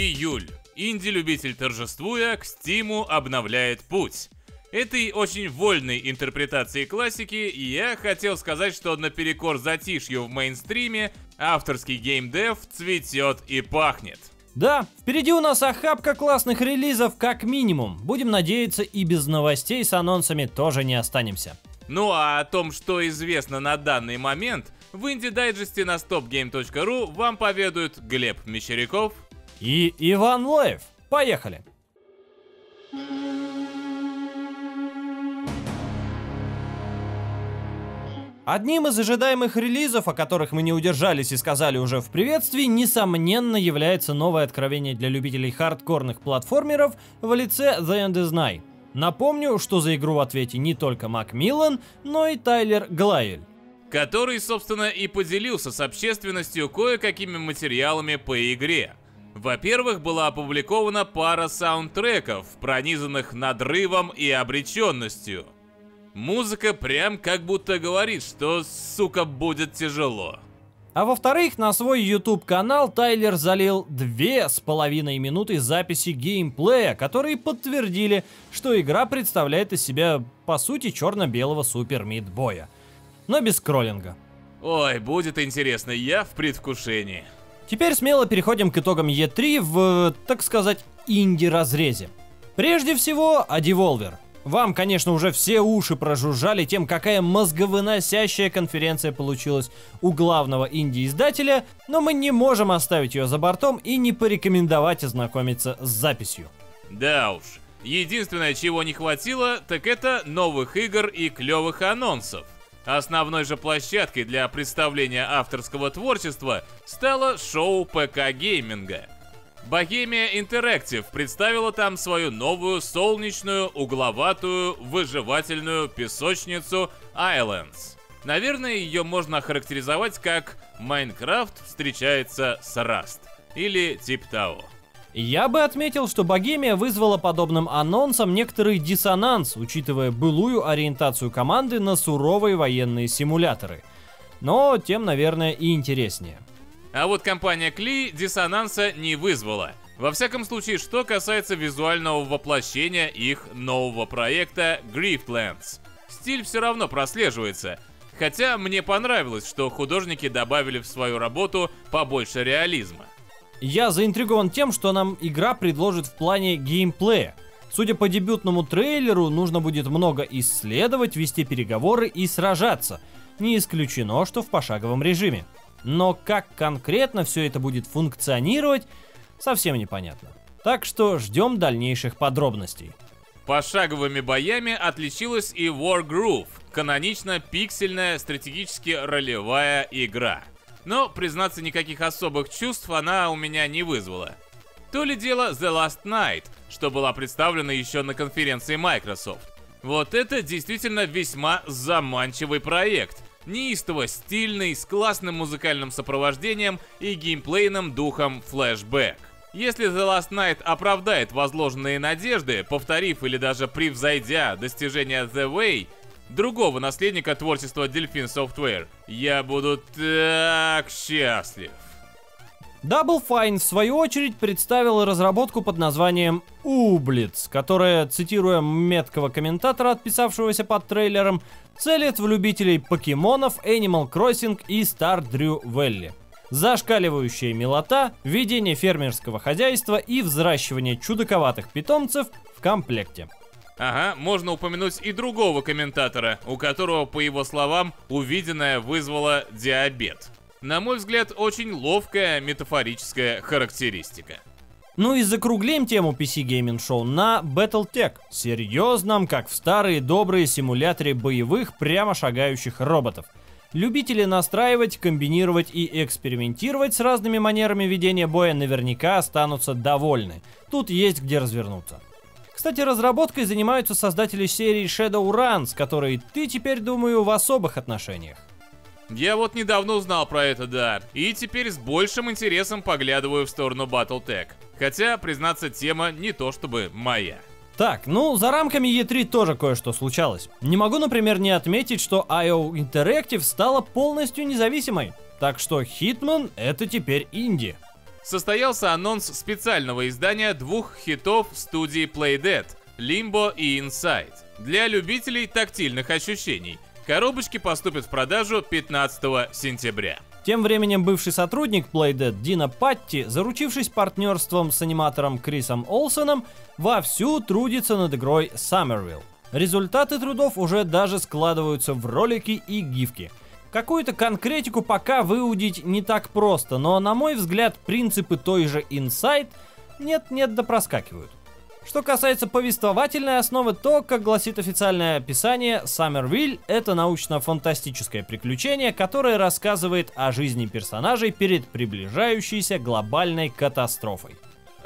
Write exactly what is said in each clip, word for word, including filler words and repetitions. Июль. Инди-любитель торжествуя, к Стиму обновляет путь. Этой очень вольной интерпретации классики я хотел сказать, что наперекор затишью в мейнстриме авторский геймдев цветет и пахнет. Да, впереди у нас охапка классных релизов как минимум. Будем надеяться, и без новостей с анонсами тоже не останемся. Ну а о том, что известно на данный момент, в инди-дайджесте на стоп гейм точка ру вам поведают Глеб Мещеряков и Иван Лоев. Поехали! Одним из ожидаемых релизов, о которых мы не удержались и сказали уже в приветствии, несомненно является новое откровение для любителей хардкорных платформеров в лице The End is Nigh. Напомню, что за игру в ответе не только Макмиллан, но и Тайлер Глайль, который, собственно, и поделился с общественностью кое-какими материалами по игре. Во-первых, была опубликована пара саундтреков, пронизанных надрывом и обреченностью. Музыка прям как будто говорит, что, сука, будет тяжело. А во-вторых, на свой ютуб-канал Тайлер залил две с половиной минуты записи геймплея, которые подтвердили, что игра представляет из себя, по сути, черно-белого супер-мидбоя. Но без кроллинга. Ой, будет интересно, я в предвкушении. Теперь смело переходим к итогам и три в, так сказать, инди-разрезе. Прежде всего, о Devolver. Вам, конечно, уже все уши прожужжали тем, какая мозговыносящая конференция получилась у главного инди-издателя, но мы не можем оставить ее за бортом и не порекомендовать ознакомиться с записью. Да уж, единственное, чего не хватило, так это новых игр и клевых анонсов. Основной же площадкой для представления авторского творчества стало шоу ПК-гейминга. Bohemia Interactive представила там свою новую солнечную, угловатую, выживательную песочницу Islands. Наверное, ее можно охарактеризовать как «Майнкрафт встречается с Rust» или типа того. Я бы отметил, что Bohemia вызвала подобным анонсом некоторый диссонанс, учитывая былую ориентацию команды на суровые военные симуляторы. Но тем, наверное, и интереснее. А вот компания Klei диссонанса не вызвала. Во всяком случае, что касается визуального воплощения их нового проекта Grieflands. Стиль все равно прослеживается. Хотя мне понравилось, что художники добавили в свою работу побольше реализма. Я заинтригован тем, что нам игра предложит в плане геймплея. Судя по дебютному трейлеру, нужно будет много исследовать, вести переговоры и сражаться. Не исключено, что в пошаговом режиме. Но как конкретно все это будет функционировать, совсем непонятно. Так что ждем дальнейших подробностей. Пошаговыми боями отличилась и WarGroove, канонично пиксельная стратегически ролевая игра. Но, признаться, никаких особых чувств она у меня не вызвала. То ли дело The Last Night, что была представлена еще на конференции Microsoft. Вот это действительно весьма заманчивый проект. Неистово стильный, с классным музыкальным сопровождением и геймплейным духом флэшбэк. Если The Last Night оправдает возложенные надежды, повторив или даже превзойдя достижения The Way, другого наследника творчества Dolphin Software, я буду так счастлив. Double Fine, в свою очередь, представила разработку под названием «Ублиц», которая, цитируя меткого комментатора, отписавшегося под трейлером, целит в любителей покемонов, Animal Crossing и Star Drew Valley. Зашкаливающая милота, ведение фермерского хозяйства и взращивание чудаковатых питомцев в комплекте. Ага, можно упомянуть и другого комментатора, у которого, по его словам, увиденное вызвало диабет. На мой взгляд, очень ловкая метафорическая характеристика. Ну и закруглим тему пи си Gaming Show на BattleTech, серьезном, как в старые добрые симуляторе боевых прямо шагающих роботов. Любители настраивать, комбинировать и экспериментировать с разными манерами ведения боя наверняка останутся довольны. Тут есть где развернуться. Кстати, разработкой занимаются создатели серии Shadow Run, с которой ты теперь, думаю, в особых отношениях. Я вот недавно узнал про это, да, и теперь с большим интересом поглядываю в сторону BattleTech. Хотя, признаться, тема не то чтобы моя. Так, ну, за рамками и три тоже кое-что случалось. Не могу, например, не отметить, что ай о Interactive стала полностью независимой. Так что Hitman — это теперь инди. состоялся анонс специального издания двух хитов студии Playdead – Limbo и Inside. Для любителей тактильных ощущений коробочки поступят в продажу пятнадцатого сентября. Тем временем бывший сотрудник Playdead Дина Патти, заручившись партнерством с аниматором Крисом Олсоном, вовсю трудится над игрой Somerville. Результаты трудов уже даже складываются в ролики и гифки. Какую-то конкретику пока выудить не так просто, но, на мой взгляд, принципы той же Inside нет-нет да проскакивают. Что касается повествовательной основы, то, как гласит официальное описание, Somerville — это научно-фантастическое приключение, которое рассказывает о жизни персонажей перед приближающейся глобальной катастрофой.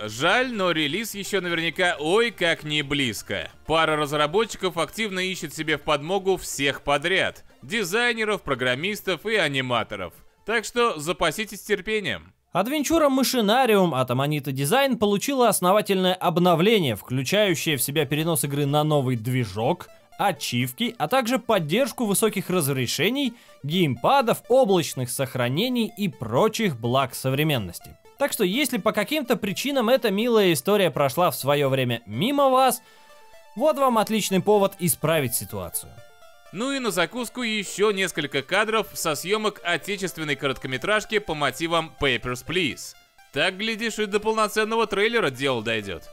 Жаль, но релиз еще наверняка ой как не близко. Пара разработчиков активно ищет себе в подмогу всех подряд — дизайнеров, программистов и аниматоров. Так что запаситесь терпением. Адвенчура Машинариум от Аманита Дизайн получила основательное обновление, включающее в себя перенос игры на новый движок, ачивки, а также поддержку высоких разрешений, геймпадов, облачных сохранений и прочих благ современности. Так что если по каким-то причинам эта милая история прошла в свое время мимо вас, вот вам отличный повод исправить ситуацию. Ну и на закуску еще несколько кадров со съемок отечественной короткометражки по мотивам Papers, Please. Так, глядишь, и до полноценного трейлера дело дойдет.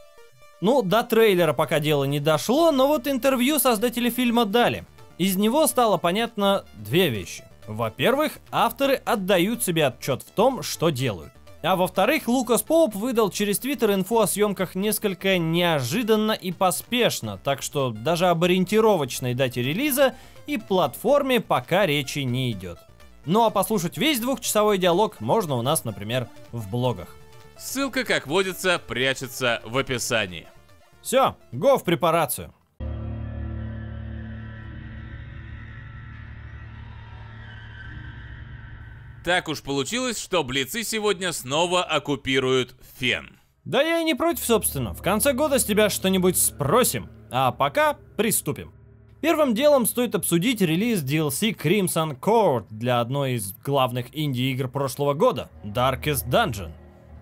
Ну, до трейлера пока дело не дошло, но вот интервью создатели фильма дали. Из него стало понятно две вещи. Во-первых, авторы отдают себе отчет в том, что делают. А во-вторых, Лукас Поуп выдал через Твиттер инфу о съемках несколько неожиданно и поспешно, так что даже об ориентировочной дате релиза и платформе пока речи не идет. Ну а послушать весь двухчасовой диалог можно у нас, например, в блогах. Ссылка, как водится, прячется в описании. Все, го в препарацию. Так уж получилось, что блицы сегодня снова оккупируют Фен. Да я и не против, собственно. В конце года с тебя что-нибудь спросим. А пока приступим. Первым делом стоит обсудить релиз ди эл си Crimson Court для одной из главных инди-игр прошлого года — Darkest Dungeon.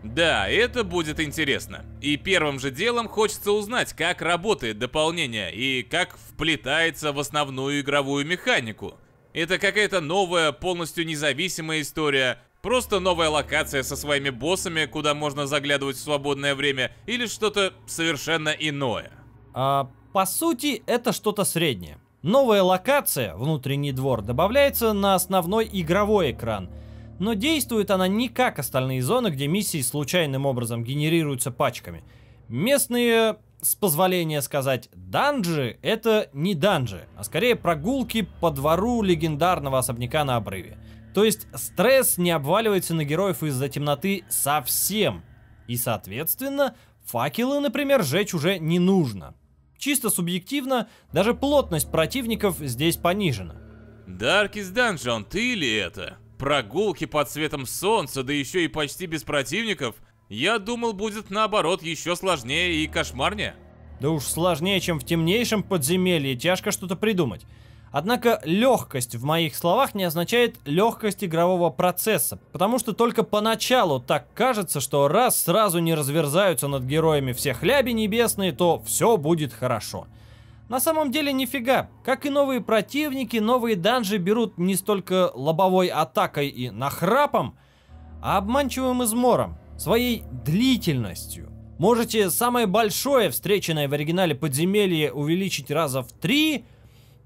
Да, это будет интересно. И первым же делом хочется узнать, как работает дополнение и как вплетается в основную игровую механику. Это какая-то новая, полностью независимая история, просто новая локация со своими боссами, куда можно заглядывать в свободное время, или что-то совершенно иное? А, по сути, это что-то среднее. Новая локация, внутренний двор, добавляется на основной игровой экран, но действует она не как остальные зоны, где миссии случайным образом генерируются пачками. Местные, с позволения сказать, данжи — это не данжи, а скорее прогулки по двору легендарного особняка на обрыве. То есть стресс не обваливается на героев из-за темноты совсем. И, соответственно, факелы, например, жечь уже не нужно. Чисто субъективно, даже плотность противников здесь понижена. Darkest Dungeon, ты ли это? Прогулки под светом солнца, да еще и почти без противников? Я думал, будет наоборот еще сложнее и кошмарнее. Да уж сложнее, чем в темнейшем подземелье, тяжко что-то придумать. Однако легкость в моих словах не означает легкость игрового процесса, потому что только поначалу так кажется, что раз сразу не разверзаются над героями все хляби небесные, то все будет хорошо. На самом деле нифига. Как и новые противники, новые данжи берут не столько лобовой атакой и нахрапом, а обманчивым измором. Своей длительностью. Можете самое большое встреченное в оригинале подземелье увеличить раза в три,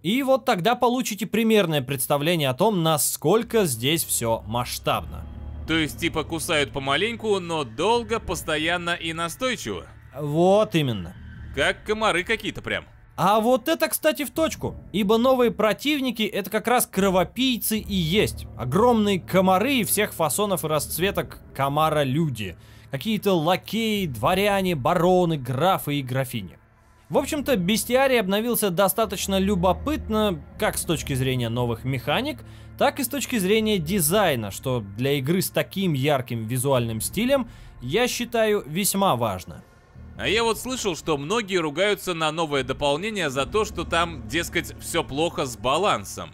и вот тогда получите примерное представление о том, насколько здесь все масштабно. То есть типа кусают помаленьку, но долго, постоянно и настойчиво? Вот именно. Как комары какие-то прям. А вот это, кстати, в точку, ибо новые противники — это как раз кровопийцы и есть. Огромные комары всех фасонов и расцветок комара-люди. Какие-то лакеи, дворяне, бароны, графы и графини. В общем-то, бестиарий обновился достаточно любопытно, как с точки зрения новых механик, так и с точки зрения дизайна, что для игры с таким ярким визуальным стилем, я считаю, весьма важно. А я вот слышал, что многие ругаются на новое дополнение за то, что там, дескать, все плохо с балансом.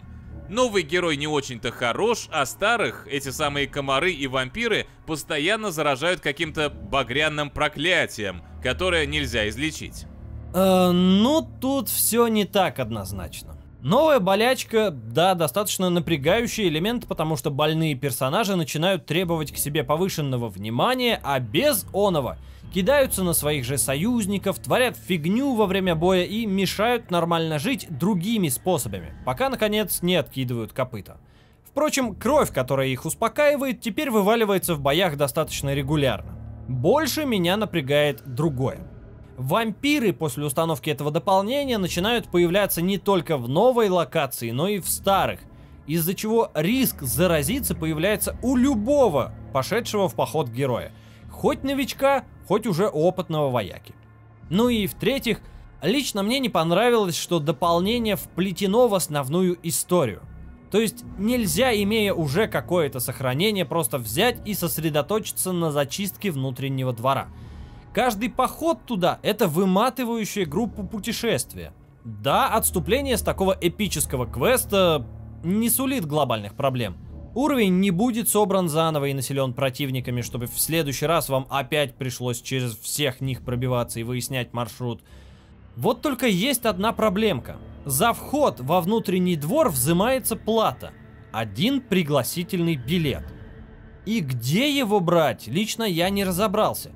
Новый герой не очень-то хорош, а старых, эти самые комары и вампиры, постоянно заражают каким-то багряным проклятием, которое нельзя излечить. Э, ну, тут все не так однозначно. Новая болячка, да, достаточно напрягающий элемент, потому что больные персонажи начинают требовать к себе повышенного внимания, а без оного кидаются на своих же союзников, творят фигню во время боя и мешают нормально жить другими способами, пока, наконец, не откидывают копыта. Впрочем, кровь, которая их успокаивает, теперь вываливается в боях достаточно регулярно. Больше меня напрягает другое. Вампиры после установки этого дополнения начинают появляться не только в новой локации, но и в старых, из-за чего риск заразиться появляется у любого пошедшего в поход героя. Хоть новичка, хоть уже опытного вояки. Ну и в-третьих, лично мне не понравилось, что дополнение вплетено в основную историю. То есть нельзя, имея уже какое-то сохранение, просто взять и сосредоточиться на зачистке внутреннего двора. Каждый поход туда — это выматывающая группа путешествия. Да, отступление с такого эпического квеста не сулит глобальных проблем. Уровень не будет собран заново и населен противниками, чтобы в следующий раз вам опять пришлось через всех них пробиваться и выяснять маршрут. Вот только есть одна проблемка. За вход во внутренний двор взимается плата. Один пригласительный билет. И где его брать, лично я не разобрался.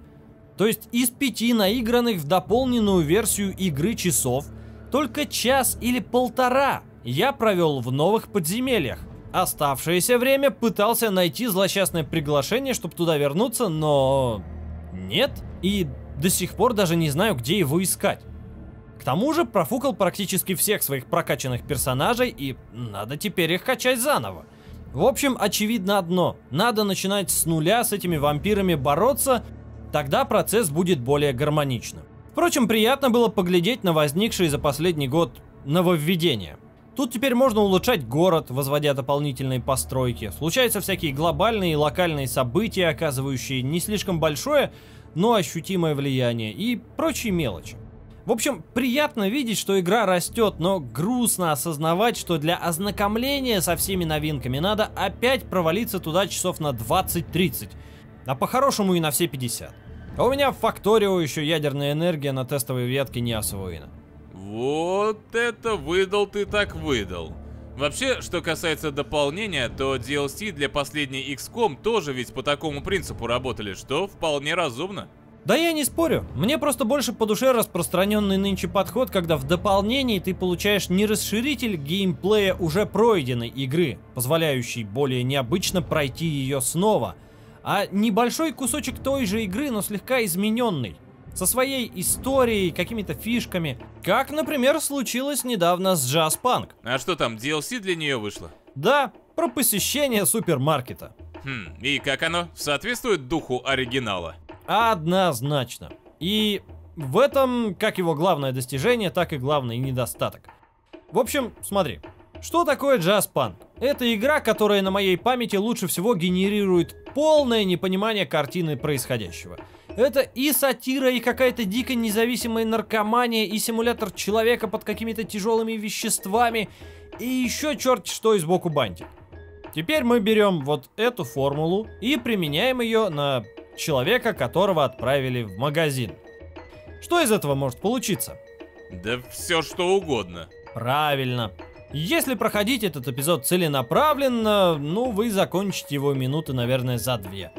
То есть из пяти наигранных в дополненную версию игры часов, только час или полтора я провел в новых подземельях. Оставшееся время пытался найти злосчастное приглашение, чтобы туда вернуться, но... нет. И до сих пор даже не знаю, где его искать. К тому же профукал практически всех своих прокачанных персонажей, и надо теперь их качать заново. В общем, очевидно одно. Надо начинать с нуля с этими вампирами бороться, тогда процесс будет более гармоничным. Впрочем, приятно было поглядеть на возникшие за последний год нововведения. Тут теперь можно улучшать город, возводя дополнительные постройки. Случаются всякие глобальные и локальные события, оказывающие не слишком большое, но ощутимое влияние и прочие мелочи. В общем, приятно видеть, что игра растет, но грустно осознавать, что для ознакомления со всеми новинками надо опять провалиться туда часов на двадцать-тридцать, а по-хорошему и на все пятьдесят. А у меня в Факторио еще ядерная энергия на тестовой ветке не освоена. Вот это выдал ты так выдал. Вообще, что касается дополнения, то ди эл си для последней икс ком тоже ведь по такому принципу работали, что вполне разумно. Да я не спорю. Мне просто больше по душе распространенный нынче подход, когда в дополнении ты получаешь не расширитель геймплея уже пройденной игры, позволяющий более необычно пройти ее снова, а небольшой кусочек той же игры, но слегка измененный. Со своей историей, какими-то фишками. Как, например, случилось недавно с Jazzpunk. А что там, ди эл си для нее вышло? Да, про посещение супермаркета. Хм, и как оно? Соответствует духу оригинала? Однозначно. И в этом как его главное достижение, так и главный недостаток. В общем, смотри. Что такое Jazzpunk? Это игра, которая на моей памяти лучше всего генерирует полное непонимание картины происходящего. Это и сатира, и какая-то дико независимая наркомания, и симулятор человека под какими-то тяжелыми веществами, и еще черт что и сбоку бантик. Теперь мы берем вот эту формулу и применяем ее на человека, которого отправили в магазин. Что из этого может получиться? Да все что угодно. Правильно. Если проходить этот эпизод целенаправленно, ну вы закончите его минуты, наверное, за две.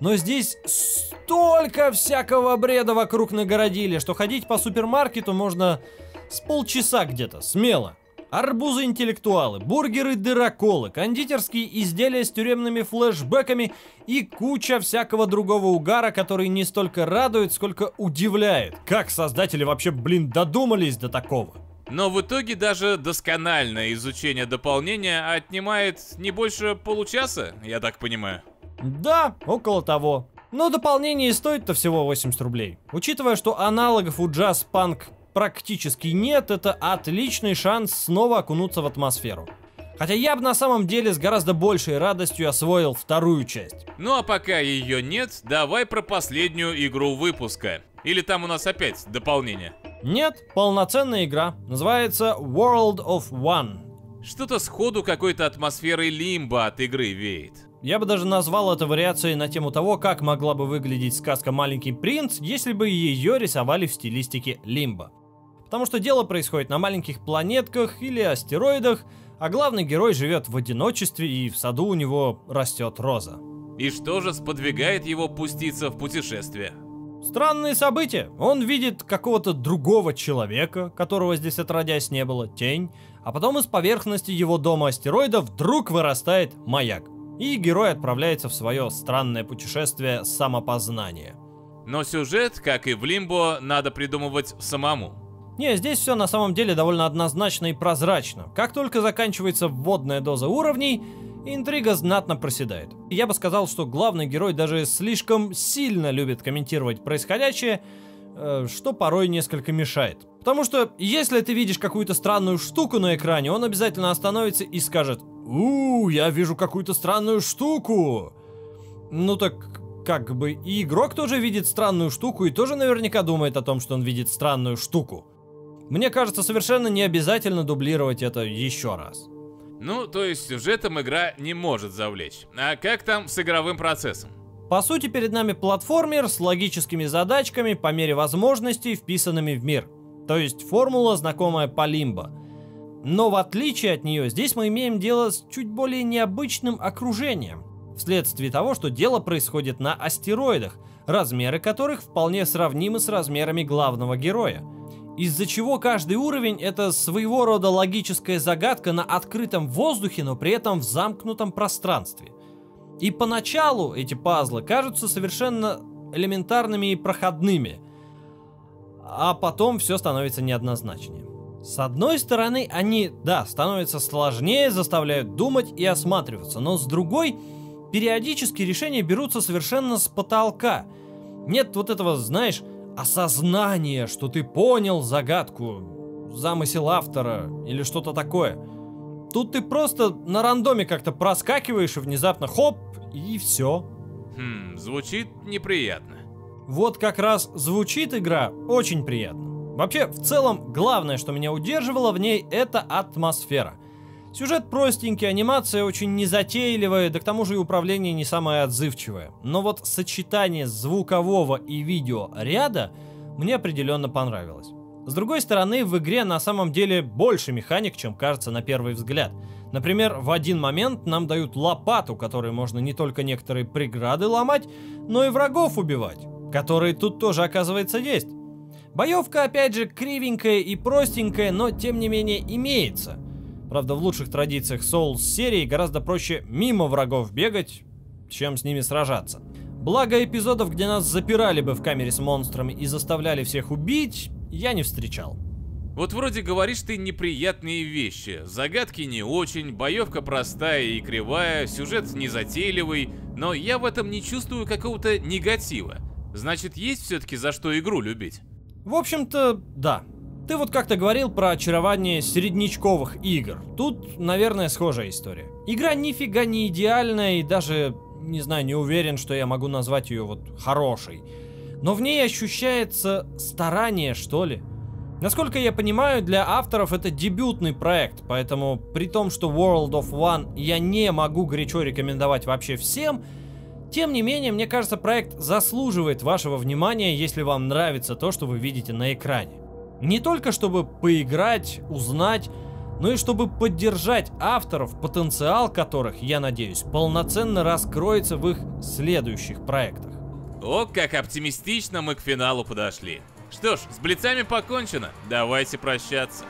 Но здесь столько всякого бреда вокруг нагородили, что ходить по супермаркету можно с полчаса где-то, смело. Арбузы-интеллектуалы, бургеры-дыроколы, кондитерские изделия с тюремными флешбэками и куча всякого другого угара, который не столько радует, сколько удивляет. Как создатели вообще, блин, додумались до такого? Но в итоге даже доскональное изучение дополнения отнимает не больше получаса, я так понимаю. Да, около того. Но дополнение стоит-то всего восемьдесят рублей. Учитывая, что аналогов у Jazzpunk практически нет, это отличный шанс снова окунуться в атмосферу. Хотя я бы на самом деле с гораздо большей радостью освоил вторую часть. Ну а пока ее нет, давай про последнюю игру выпуска. Или там у нас опять дополнение? Нет, полноценная игра. Называется World of One. Что-то сходу какой-то атмосферой Лимбо от игры веет. Я бы даже назвал это вариацией на тему того, как могла бы выглядеть сказка «Маленький принц», если бы ее рисовали в стилистике Лимбо. Потому что дело происходит на маленьких планетках или астероидах, а главный герой живет в одиночестве, и в саду у него растет роза. И что же сподвигает его пуститься в путешествие? Странные события. Он видит какого-то другого человека, которого здесь отродясь не было, тень, а потом из поверхности его дома астероида вдруг вырастает маяк. И герой отправляется в свое странное путешествие самопознания. Но сюжет, как и в Лимбо, надо придумывать самому. Не, здесь все на самом деле довольно однозначно и прозрачно. Как только заканчивается вводная доза уровней, интрига знатно проседает. Я бы сказал, что главный герой даже слишком сильно любит комментировать происходящее, что порой несколько мешает. Потому что, если ты видишь какую-то странную штуку на экране, он обязательно остановится и скажет: «У, я вижу какую-то странную штуку!» Ну так, как бы, и игрок тоже видит странную штуку и тоже наверняка думает о том, что он видит странную штуку. Мне кажется, совершенно не обязательно дублировать это еще раз. Ну, то есть сюжетом игра не может завлечь. А как там с игровым процессом? По сути, перед нами платформер с логическими задачками по мере возможностей, вписанными в мир. То есть формула, знакомая по Лимбо. Но в отличие от нее, здесь мы имеем дело с чуть более необычным окружением, вследствие того, что дело происходит на астероидах, размеры которых вполне сравнимы с размерами главного героя. Из-за чего каждый уровень — это своего рода логическая загадка на открытом воздухе, но при этом в замкнутом пространстве. И поначалу эти пазлы кажутся совершенно элементарными и проходными, а потом все становится неоднозначнее. С одной стороны, они, да, становятся сложнее, заставляют думать и осматриваться, но с другой, периодически решения берутся совершенно с потолка. Нет вот этого, знаешь, осознания, что ты понял загадку, замысел автора или что-то такое. Тут ты просто на рандоме как-то проскакиваешь и внезапно хоп, и все. Хм, звучит неприятно. Вот как раз звучит игра очень приятно. Вообще, в целом, главное, что меня удерживало в ней, это атмосфера. Сюжет простенький, анимация очень незатейливая, да к тому же и управление не самое отзывчивое. Но вот сочетание звукового и видео ряда мне определенно понравилось. С другой стороны, в игре на самом деле больше механик, чем кажется на первый взгляд. Например, в один момент нам дают лопату, которой можно не только некоторые преграды ломать, но и врагов убивать, которые тут тоже, оказывается, есть. Боевка, опять же, кривенькая и простенькая, но тем не менее имеется. Правда, в лучших традициях Souls-серии гораздо проще мимо врагов бегать, чем с ними сражаться. Благо, эпизодов, где нас запирали бы в камере с монстрами и заставляли всех убить, я не встречал. Вот вроде говоришь ты неприятные вещи. Загадки не очень, боевка простая и кривая, сюжет незатейливый, но я в этом не чувствую какого-то негатива. Значит, есть все-таки за что игру любить? В общем-то, да. Ты вот как-то говорил про очарование середнячковых игр. Тут, наверное, схожая история. Игра нифига не идеальная и даже, не знаю, не уверен, что я могу назвать ее вот хорошей. Но в ней ощущается старание, что ли. Насколько я понимаю, для авторов это дебютный проект, поэтому при том, что World of One я не могу горячо рекомендовать вообще всем, тем не менее, мне кажется, проект заслуживает вашего внимания, если вам нравится то, что вы видите на экране. Не только чтобы поиграть, узнать, но и чтобы поддержать авторов, потенциал которых, я надеюсь, полноценно раскроется в их следующих проектах. О, как оптимистично мы к финалу подошли. Что ж, с блицами покончено, давайте прощаться.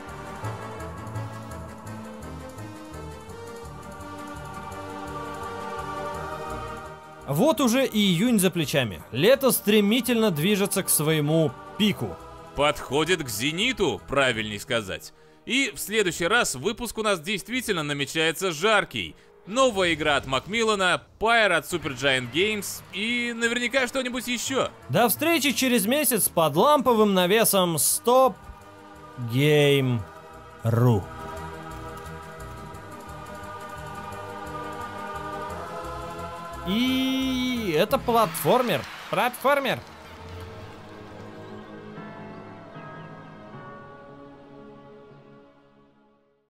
Вот уже и июнь за плечами. Лето стремительно движется к своему пику. Подходит к зениту, правильней сказать. И в следующий раз выпуск у нас действительно намечается жаркий. Новая игра от Макмиллана, Пайр от Supergiant Games и наверняка что-нибудь еще. До встречи через месяц под ламповым навесом StopGame.ru. И это платформер. Платформер.